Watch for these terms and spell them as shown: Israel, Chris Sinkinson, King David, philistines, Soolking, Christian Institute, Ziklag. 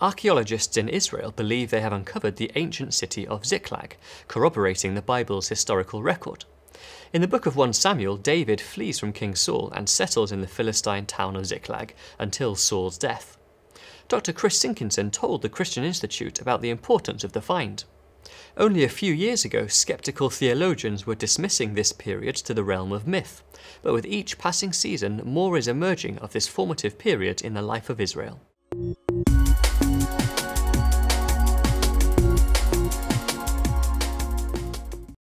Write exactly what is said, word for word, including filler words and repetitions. Archaeologists in Israel believe they have uncovered the ancient city of Ziklag, corroborating the Bible's historical record. In the book of First Samuel, David flees from King Saul and settles in the Philistine town of Ziklag until Saul's death. Doctor Chris Sinkinson told the Christian Institute about the importance of the find. Only a few years ago, skeptical theologians were dismissing this period to the realm of myth, but with each passing season, more is emerging of this formative period in the life of Israel.